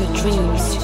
about your dreams.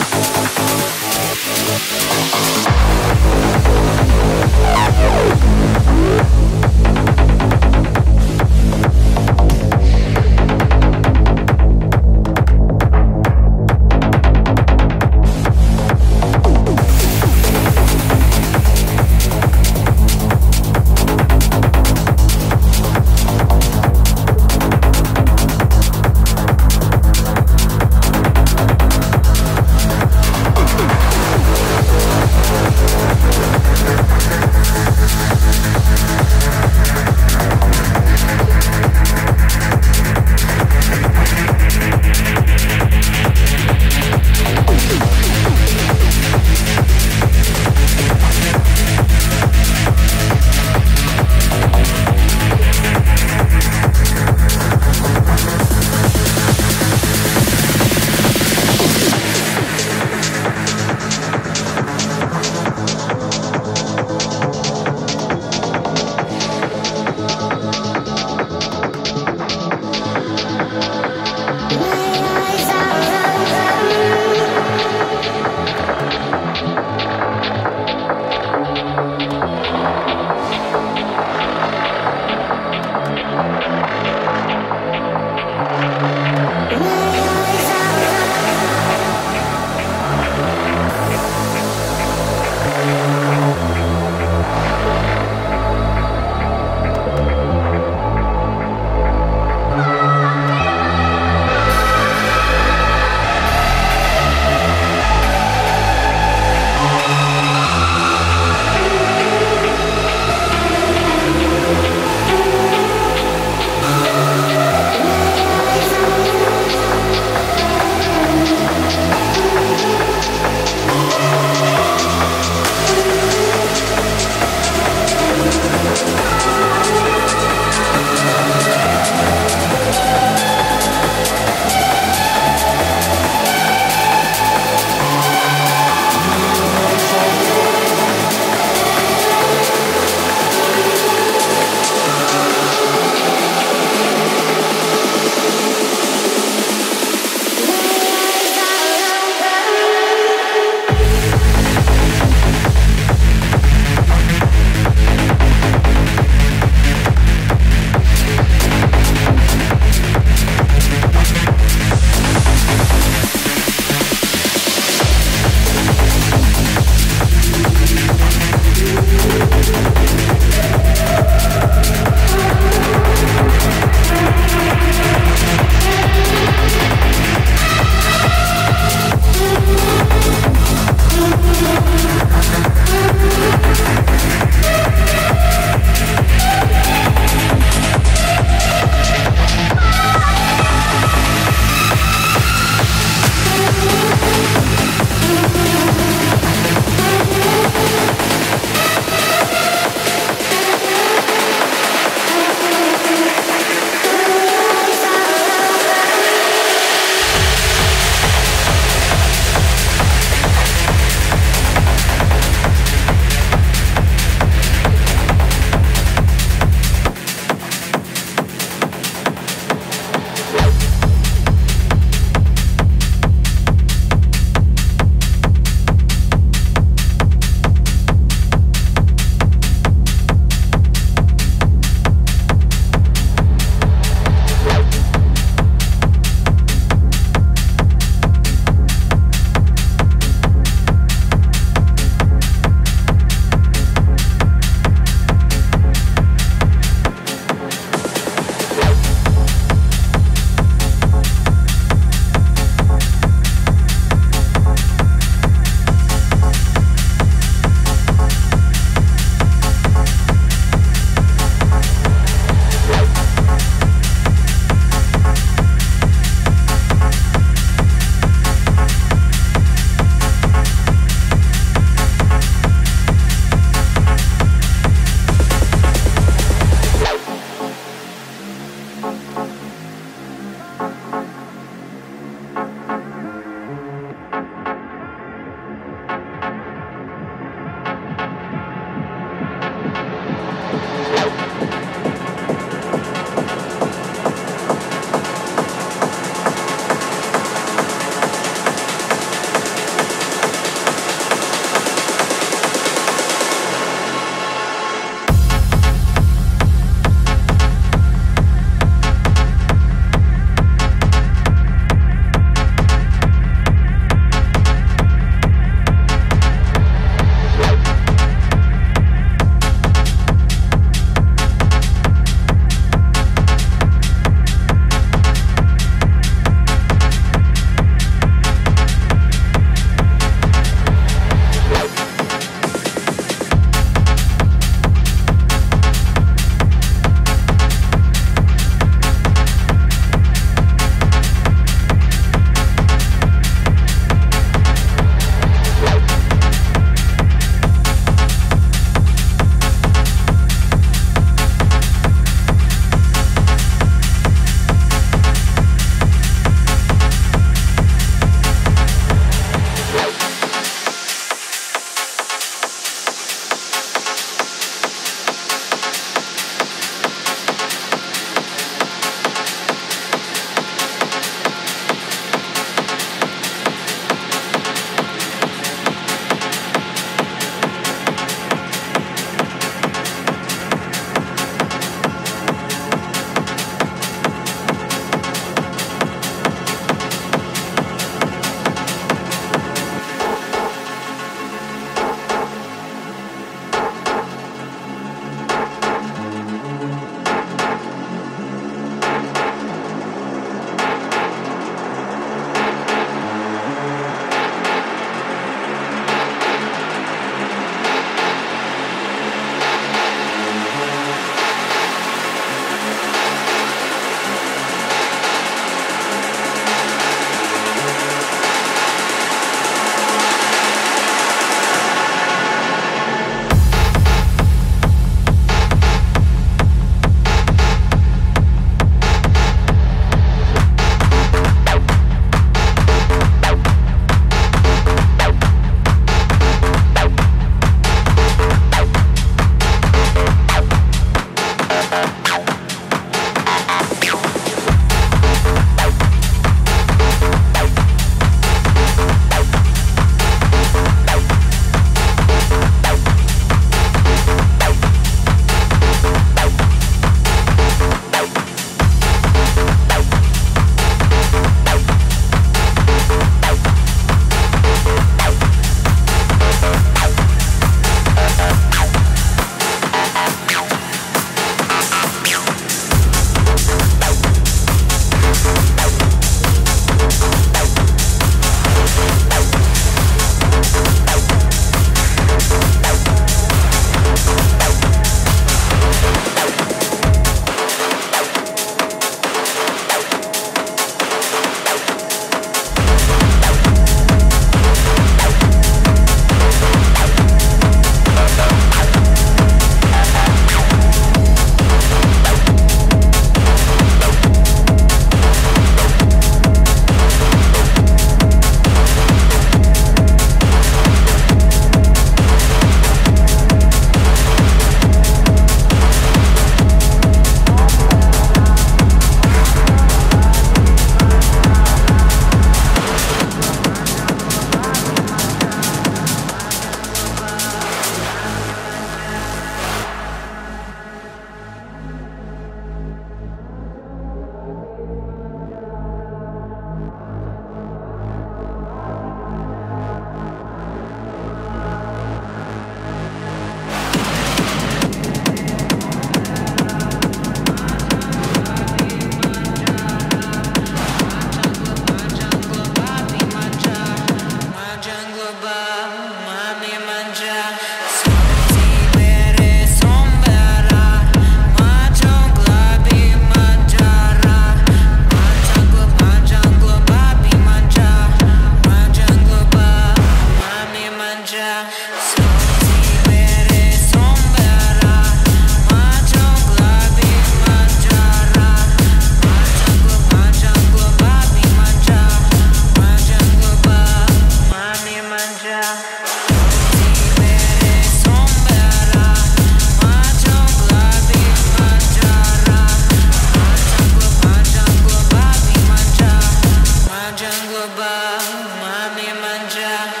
jungle bar, mami manja.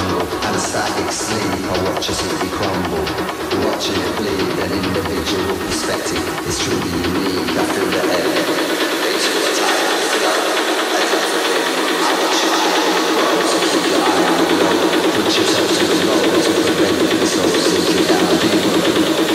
jungle, and a static slave, I watch as it crumble, watching it bleed. An individual perspective is truly unique. I feel the air, it's all the time, I feel I watch it grow, so keep your eye on the road. Put yourself to the low, to prevent the soul sinking down deeper.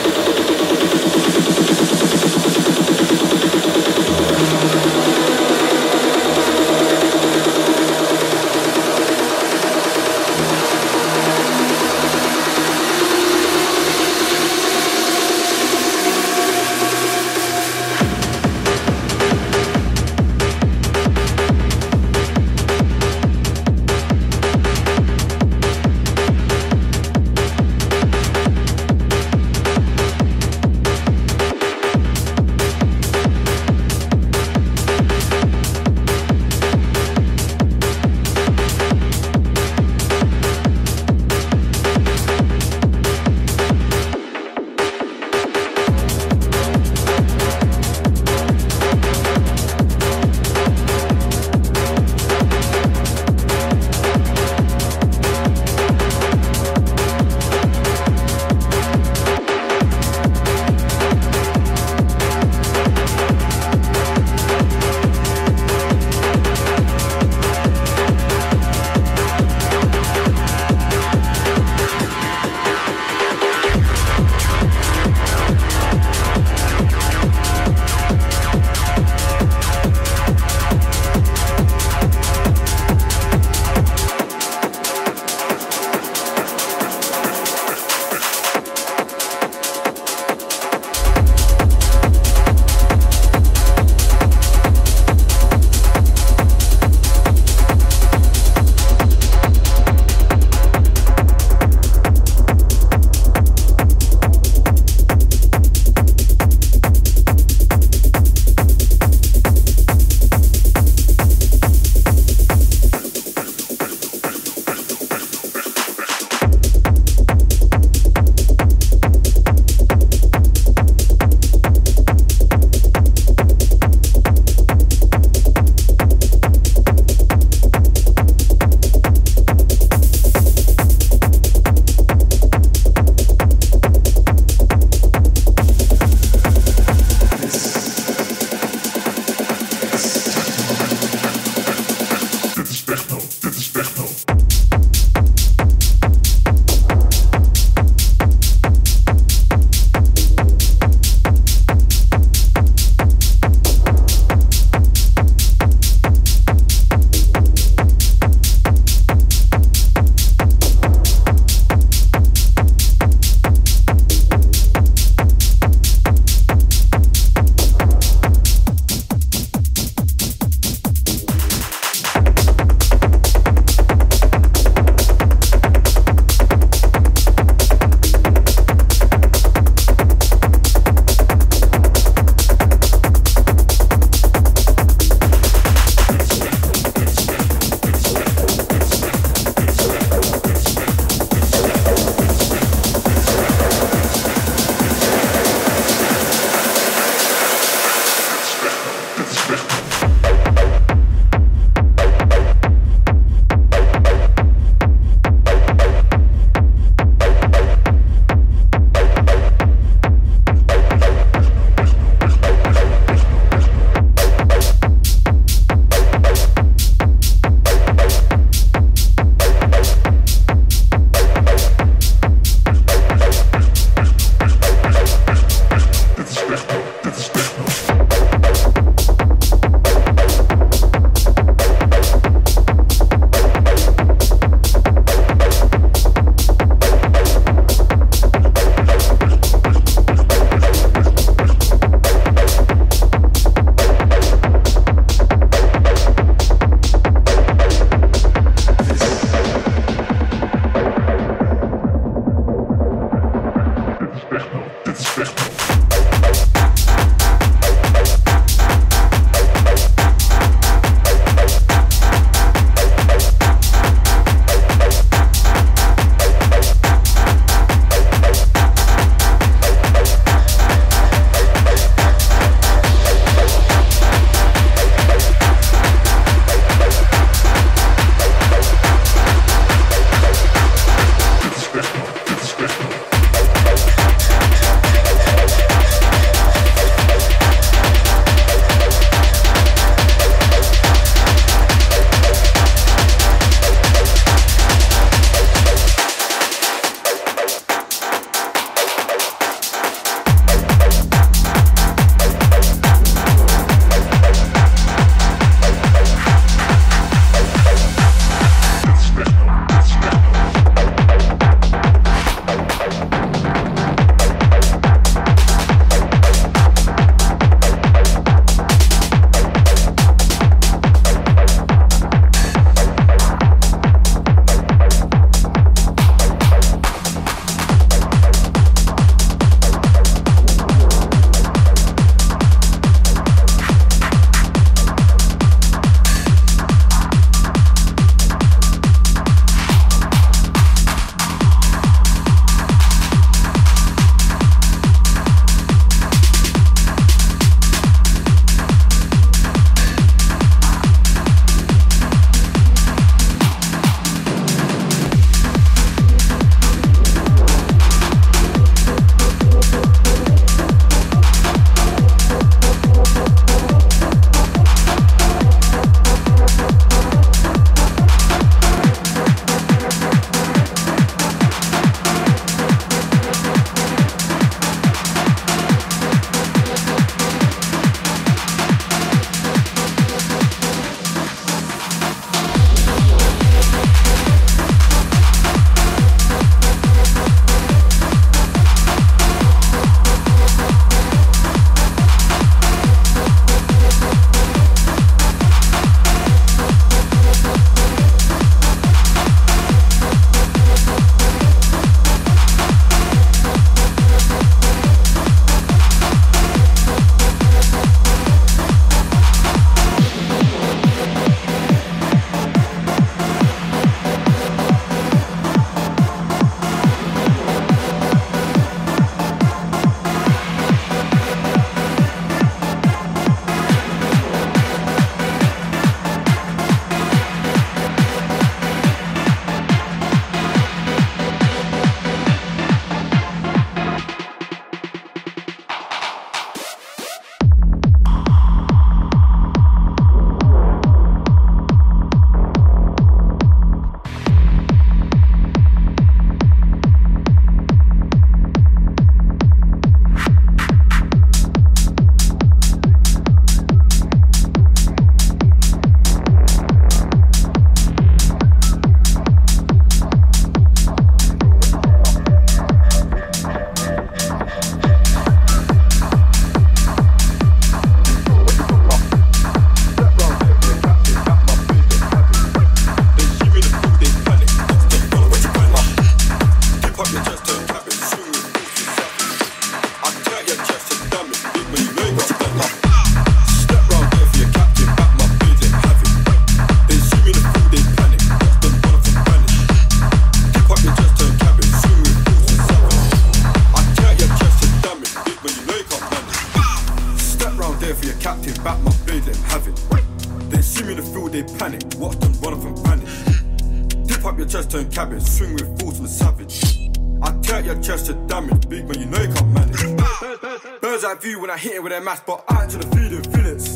savage, swing with force and savage. I tear your chest to damage, big man, you know you can't manage. Bird's eye view when I hit it with a mass, but I ain't tryna feed the fillets.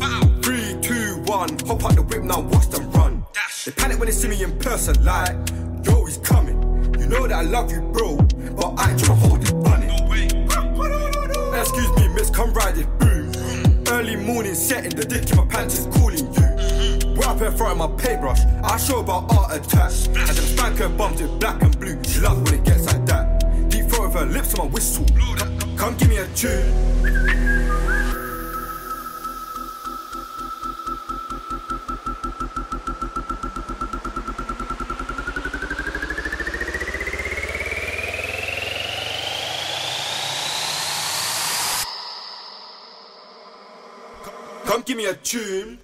3, 2, 1, hop out the whip now, watch them run. They panic when they see me in person, like, yo, he's coming. You know that I love you, bro, but I ain't tryna hold it on it. Excuse me, miss, come ride it, boom. Early morning setting, the dick in my pants is calling you. Right up in front of my paintbrush, I show about art attached. And them spanker bumps in black and blue, she loves when it gets like that. Deep throat with her lips on my whistle, come give me a tune. Come give me a tune.